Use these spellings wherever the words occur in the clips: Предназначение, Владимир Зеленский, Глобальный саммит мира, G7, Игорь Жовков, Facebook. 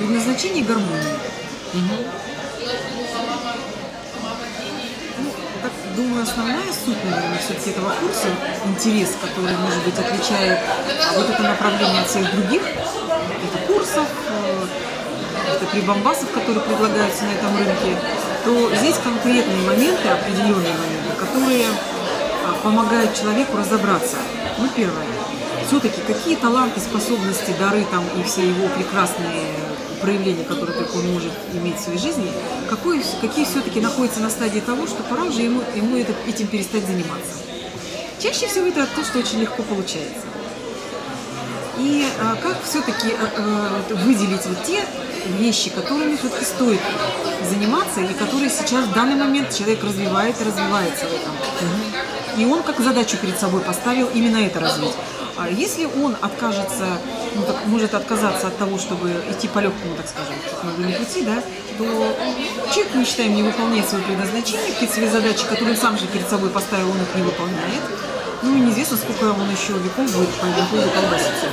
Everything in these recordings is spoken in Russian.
Предназначение гармонии. Угу. Ну, так думаю, основная суть, наверное, все-таки этого курса, интерес, который, может быть, отличает вот это направление от всех других, это курсов, это прибамбасов, которые предлагаются на этом рынке, то здесь конкретные моменты, определенные моменты, которые помогают человеку разобраться. Ну, первое, все-таки какие таланты, способности, дары там и все его прекрасные проявления, которые только он может иметь в своей жизни, какие все-таки находятся на стадии того, что пора уже ему этим перестать заниматься. Чаще всего это то, что очень легко получается. И как все-таки выделить вот те вещи, которыми все-таки стоит заниматься, и которые сейчас в данный момент человек развивает и развивается в этом. И он как задачу перед собой поставил именно это развить. А если он откажется, ну, так, может отказаться от того, чтобы идти по легкому, так скажем, на пути, да, то человек, мы считаем, не выполняет свое предназначение, какие-то свои задачи, которые он сам же перед собой поставил, он их не выполняет. Ну, неизвестно, сколько он еще веков будет по этому поводу колбаситься.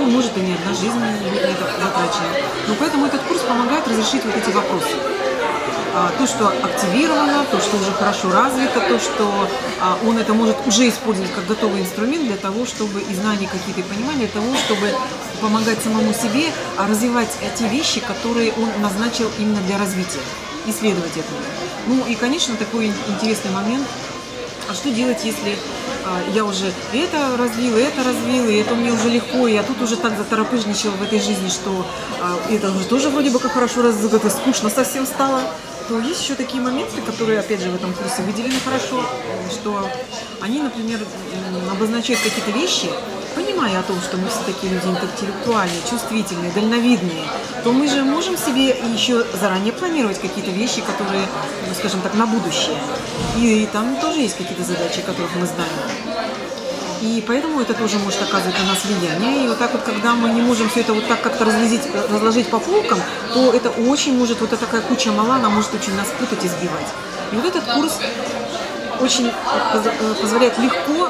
Ну, может, и не одна жизнь будет на это затрачена. Но поэтому этот курс помогает разрешить вот эти вопросы. То, что активировано, то, что уже хорошо развито, то, что он это может уже использовать как готовый инструмент для того, чтобы и знания какие-то, и понимания, для того, чтобы помогать самому себе развивать те вещи, которые он назначил именно для развития, исследовать этому. Ну и, конечно, такой интересный момент, а что делать, если я уже это развил, и это мне уже легко, и я тут уже так заторопыжничала в этой жизни, что это уже тоже вроде бы как хорошо развито, скучно совсем стало. То есть еще такие моменты, которые, опять же, в этом курсе выделены хорошо, что они, например, обозначают какие-то вещи, понимая о том, что мы все такие люди интеллектуальные, чувствительные, дальновидные, то мы же можем себе еще заранее планировать какие-то вещи, которые, ну, скажем так, на будущее. И там тоже есть какие-то задачи, которых мы знаем. И поэтому это тоже может оказывать на нас влияние. И вот так вот, когда мы не можем все это вот так как-то разложить по полкам, то это очень может, вот такая куча мала, она может очень нас путать и сбивать. И вот этот курс очень позволяет легко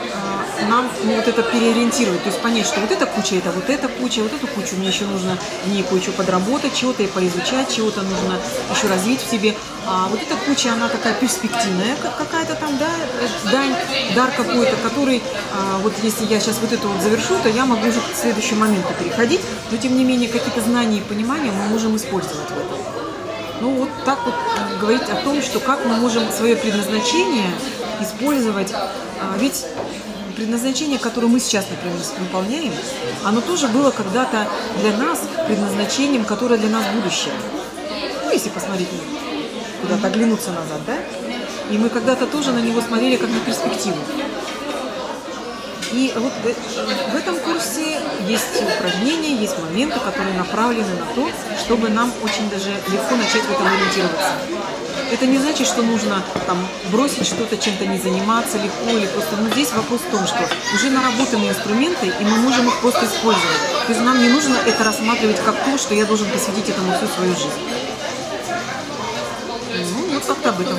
нам вот это переориентировать, то есть понять, что вот эта куча, это вот эта куча, вот эту кучу мне еще нужно не кое-что подработать, чего-то и поизучать, чего-то нужно еще развить в себе. А вот эта куча, она такая перспективная какая-то там, да, дань, дар какой-то, который, вот если я сейчас вот это вот завершу, то я могу уже к следующему моменту переходить, но тем не менее какие-то знания и понимания мы можем использовать в этом. Ну вот так вот говорить о том, что как мы можем свое предназначение использовать, ведь предназначение, которое мы сейчас, например, выполняем, оно тоже было когда-то для нас предназначением, которое для нас будущее. Ну, если посмотреть куда-то, оглянуться назад, да? И мы когда-то тоже на него смотрели как на перспективу. И вот в этом курсе есть упражнения, есть моменты, которые направлены на то, чтобы нам очень даже легко начать в этом ориентироваться. Это не значит, что нужно там бросить что-то, чем-то не заниматься легко или просто. Но здесь вопрос в том, что уже наработаны инструменты, и мы можем их просто использовать. То есть нам не нужно это рассматривать как то, что я должен посвятить этому всю свою жизнь. Ну, вот как-то об этом.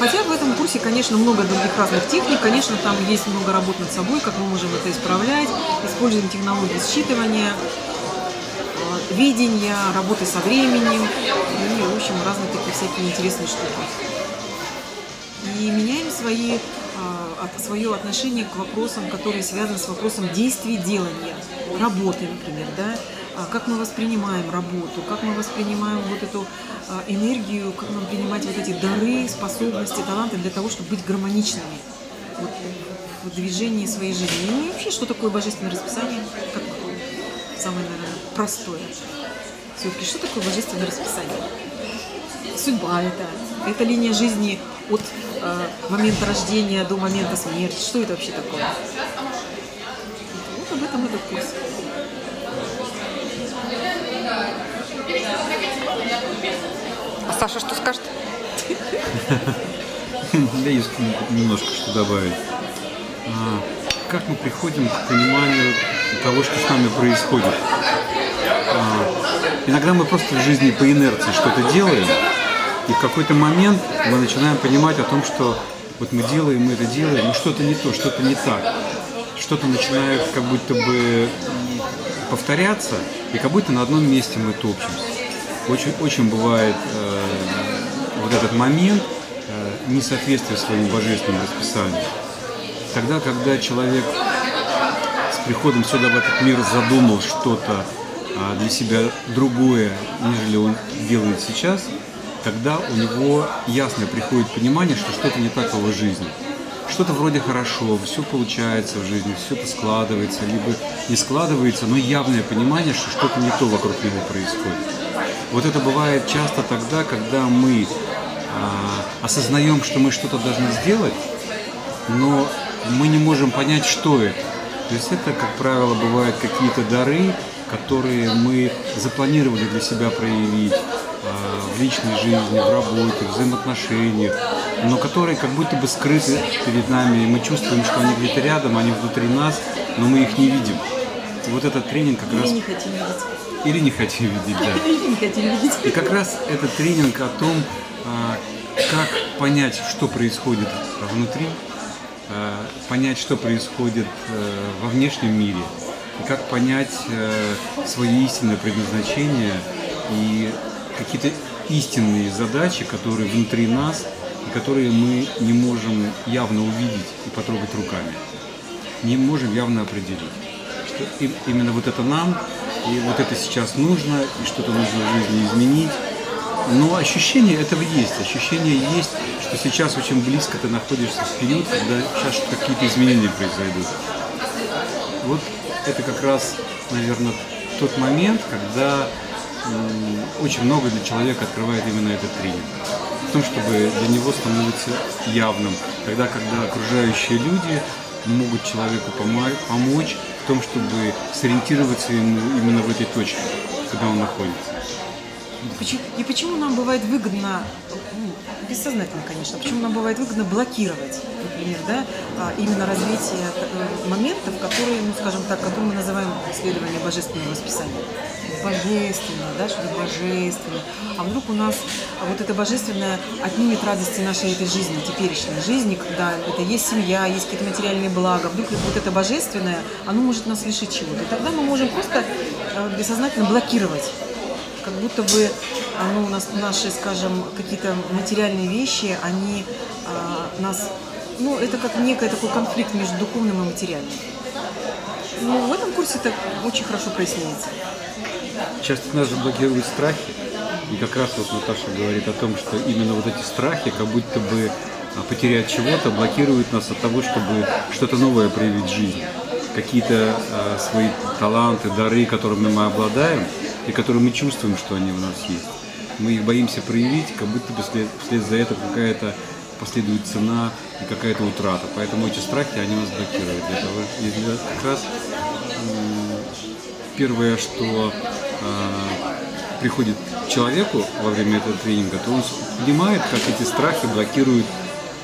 Хотя в этом курсе, конечно, много других разных техник, конечно, там есть много работ над собой, как мы можем это исправлять, используем технологии считывания, видения, работы со временем и, в общем, разные такие всякие интересные штуки. И меняем свое отношение к вопросам, которые связаны с вопросом действий, делания, работы, например, да? Как мы воспринимаем работу, как мы воспринимаем вот эту энергию, как нам принимать вот эти дары, способности, таланты для того, чтобы быть гармоничными вот, в движении своей жизни. Ну и вообще, что такое божественное расписание? Как самое, наверное, простое. Все-таки, что такое божественное расписание? Судьба это линия жизни от момента рождения до момента смерти. Что это вообще такое? Вот об этом этот курс. А Саша что скажет? Да, есть немножко что добавить. Как мы приходим к пониманию того, что с нами происходит? Иногда мы просто в жизни по инерции что-то делаем, и в какой-то момент мы начинаем понимать о том, что вот мы это делаем, но что-то не то, что-то не так. Что-то начинает как будто бы повторяться, и как будто на одном месте мы топчемся. очень бывает вот этот момент несоответствия своему божественному расписанию. Тогда, когда человек с приходом сюда в этот мир задумал что-то для себя другое, нежели он делает сейчас, тогда у него ясно приходит понимание, что что-то не так в его жизни. Что-то вроде хорошо, все получается в жизни, все это складывается, либо не складывается, но явное понимание, что что-то не то вокруг него происходит. Вот это бывает часто тогда, когда мы осознаем, что мы что-то должны сделать, но мы не можем понять, что это. То есть это, как правило, бывают какие-то дары, которые мы запланировали для себя проявить в личной жизни, в работе, в взаимоотношениях, но которые как будто бы скрыты перед нами, и мы чувствуем, что они где-то рядом, они внутри нас, но мы их не видим. И вот этот тренинг как раз... Или не хотим видеть. Или не хотим видеть, да. Или не хотим видеть. И как раз этот тренинг о том, как понять, что происходит внутри, понять, что происходит во внешнем мире, и как понять свое истинное предназначение и какие-то истинные задачи, которые внутри нас, и которые мы не можем явно увидеть и потрогать руками, не можем явно определить, что именно вот это нам, и вот это сейчас нужно, и что-то нужно в жизни изменить. Но ощущение этого есть, ощущение есть, что сейчас очень близко ты находишься в период, когда сейчас какие-то изменения произойдут. Вот это как раз, наверное, тот момент, когда очень много для человека открывает именно этот тренинг. В том, чтобы для него становится явным, тогда, когда окружающие люди могут человеку помочь в том, чтобы сориентироваться ему именно в этой точке, когда он находится. И почему нам бывает выгодно, бессознательно, конечно, почему нам бывает выгодно блокировать, например, да, именно развитие моментов, которые, ну, скажем так, которые мы называем следование божественного расписания. Божественное, да, что-то божественное. А вдруг у нас вот это божественное отнимет радости нашей этой жизни, теперешней жизни, когда это есть семья, есть какие-то материальные блага. Вдруг вот это божественное, оно может нас лишить чего-то. И тогда мы можем просто бессознательно блокировать. Как будто бы у нас наши, скажем, какие-то материальные вещи, они нас, ну, это как некий такой конфликт между духовным и материальным. Ну, в этом курсе это очень хорошо проясняется. Часто нас же блокируют страхи, и как раз вот Наташа говорит о том, что именно вот эти страхи, как будто бы потерять чего-то, блокируют нас от того, чтобы что-то новое проявить в жизни. Какие-то свои таланты, дары, которыми мы обладаем, и которые мы чувствуем, что они у нас есть. Мы их боимся проявить, как будто бы вслед за это какая-то последует цена и какая-то утрата. Поэтому эти страхи, они нас блокируют. И как раз первое, что приходит человеку во время этого тренинга, то он понимает, как эти страхи блокируют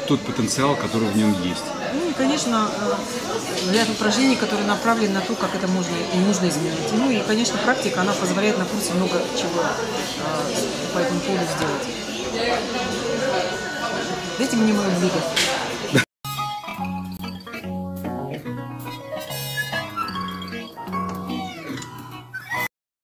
тот потенциал, который в нем есть. Ну и, конечно, ряд упражнений, которые направлены на то, как это можно и нужно изменить. Ну и, конечно, практика, она позволяет на курсе много чего по этому поводу сделать. Дайте мне мою блюдо.